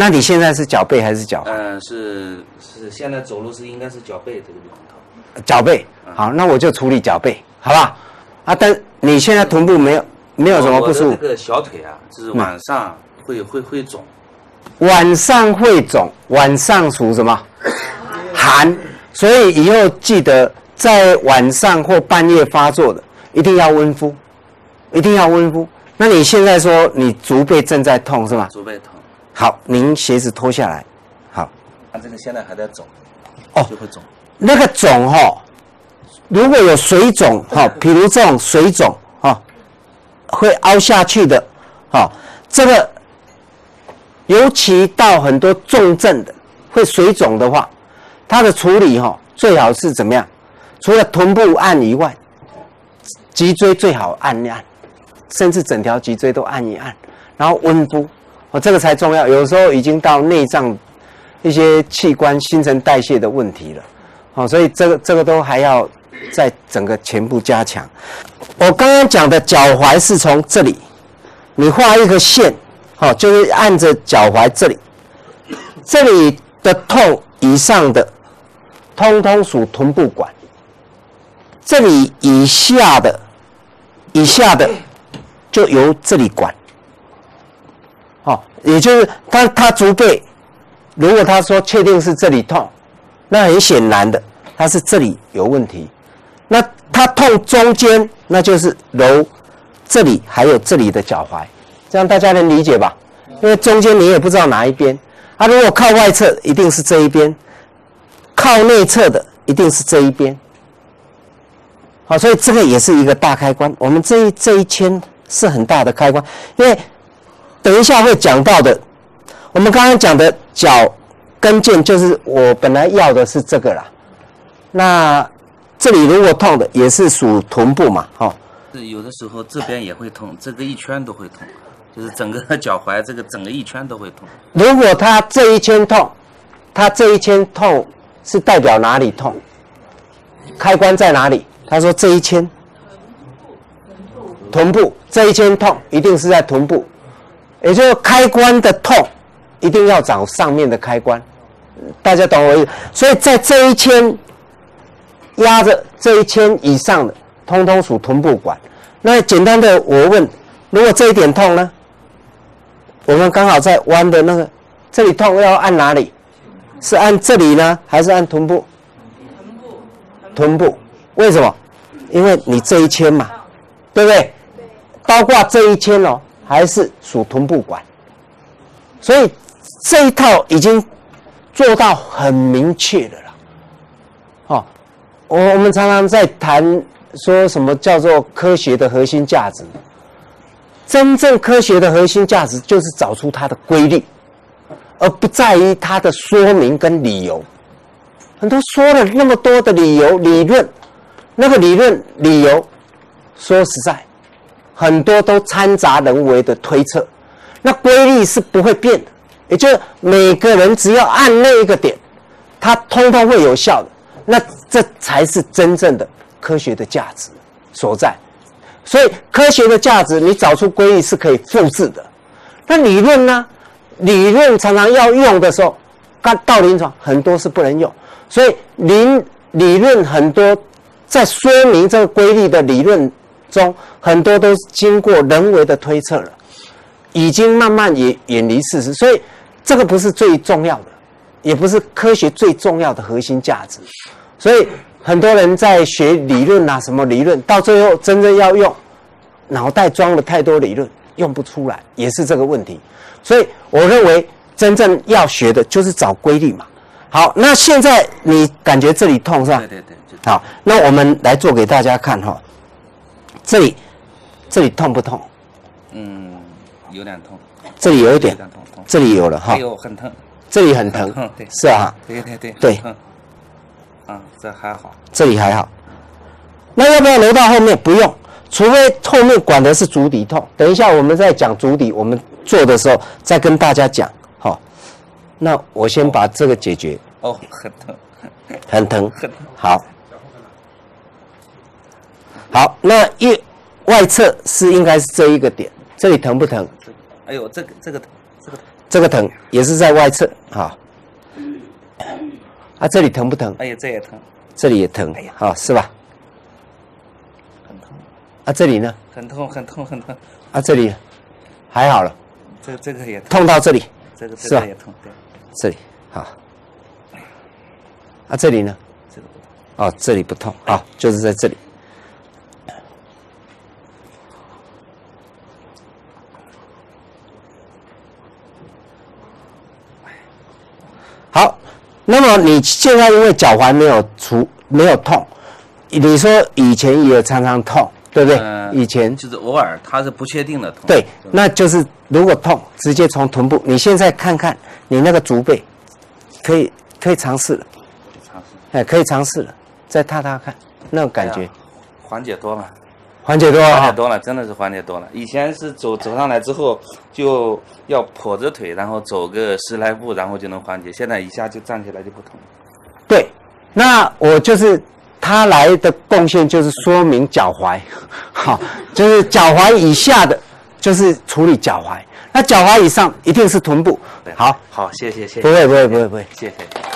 那你现在是脚背还是脚踝？是现在走路是应该是脚背这个地方。脚背，好，那我就处理脚背，好吧？啊，但你现在臀部没有什么不舒服。这个小腿啊，就是晚上会肿。晚上会肿，晚上属什么？寒，所以以后记得在晚上或半夜发作的，一定要温敷，一定要温敷。那你现在说你足背正在痛是吗？足背痛。好，您鞋子脱下来。好，啊，这个现在还在肿，哦，就会肿。那个肿哈、哦，如果有水肿哈、哦，比如这种水肿哈、哦，会凹下去的，哈、哦，这个。尤其到很多重症的会水肿的话，它的处理哈、哦、最好是怎么样？除了臀部按以外，脊椎最好按一按，甚至整条脊椎都按一按，然后温敷，哦，这个才重要。有时候已经到内脏一些器官新陈代谢的问题了，哦，所以这个都还要在整个全部加强。我刚刚讲的脚踝是从这里，你画一个线。好，就是按着脚踝这里，这里的痛以上的，通通属臀部管；这里以下的就由这里管。哦，也就是他足背，如果他说确定是这里痛，那很显然的，他是这里有问题。那他痛中间，那就是揉这里还有这里的脚踝。这样大家能理解吧？因为中间你也不知道哪一边，啊，如果靠外侧一定是这一边，靠内侧的一定是这一边。好，所以这个也是一个大开关。我们这一圈是很大的开关，因为等一下会讲到的，我们刚刚讲的脚跟腱就是我本来要的是这个啦。那这里如果痛的也是属臀部嘛，哦。有的时候这边也会痛，这个一圈都会痛。就是整个脚踝，这个整个一圈都会痛。如果他这一圈痛，他这一圈痛是代表哪里痛？开关在哪里？他说这一圈，臀部这一圈痛一定是在臀部，也就是开关的痛一定要找上面的开关。大家懂我意思？所以在这一圈压着这一圈以上的，通通属臀部管。那简单的，我问，如果这一点痛呢？我们刚好在弯的那个，这里痛要按哪里？是按这里呢，还是按臀部？臀部。为什么？因为你这一圈嘛，对不对？包括这一圈哦，还是属臀部管。所以这一套已经做到很明确的了。哦，我们常常在谈说什么叫做科学的核心价值。真正科学的核心价值就是找出它的规律，而不在于它的说明跟理由。很多说了那么多的理由理论，那个理论理由，说实在，很多都掺杂人为的推测。那规律是不会变的，也就是每个人只要按那一个点，它通通会有效的。那这才是真正的科学的价值所在。所以科学的价值，你找出规律是可以复制的。那理论呢？理论常常要用的时候，到临床很多是不能用。所以理论很多在说明这个规律的理论中，很多都是经过人为的推测了，已经慢慢也远离事实。所以这个不是最重要的，也不是科学最重要的核心价值。所以很多人在学理论啊，什么理论，到最后真正要用，脑袋装了太多理论，用不出来，也是这个问题。所以我认为真正要学的就是找规律嘛。好，那现在你感觉这里痛是吧？对。好，那我们来做给大家看哈、哦。这里痛不痛？嗯，有点痛。这里有一点，痛。这里有了哈。有很疼。这里很疼。对。是啊。对。啊，这还好，这里还好。那要不要留到后面？不用，除非后面管的是足底痛。等一下我们在讲足底，我们做的时候再跟大家讲。好、哦，那我先把这个解决。哦，很疼，很疼，很疼。好，那外侧是应该是这一个点，这里疼不疼？哎呦，这个疼，这个疼也是在外侧啊。啊，这里疼不疼？哎呀，这也疼。这里也疼，哎呀，啊，是吧？很疼。啊，这里呢？很痛，很痛，很痛。啊，这里还好了。这个也痛到这里。这个也痛，对。这里好。啊，这里呢？这个不痛。哦，这里不痛啊，就是在这里。 好，那么你现在因为脚踝没有痛，你说以前也常常痛，对不对？以前就是偶尔，它是不确定的痛。对，那就是如果痛，直接从臀部。你现在看看你那个足背，可以尝试了，哎，可以尝试了，再踏踏看那种感觉，缓解多了，缓解多了，缓解多了，真的是缓解多了。以前是走上来之后就。 要跛着腿，然后走个10来步，然后就能缓解。现在一下就站起来就不痛了。对，那我就是他来的贡献就是说明脚踝，好，就是脚踝以下的，就是处理脚踝。那脚踝以上一定是臀部。好，好，谢谢，谢谢。不会，不会，不会，不会，谢谢。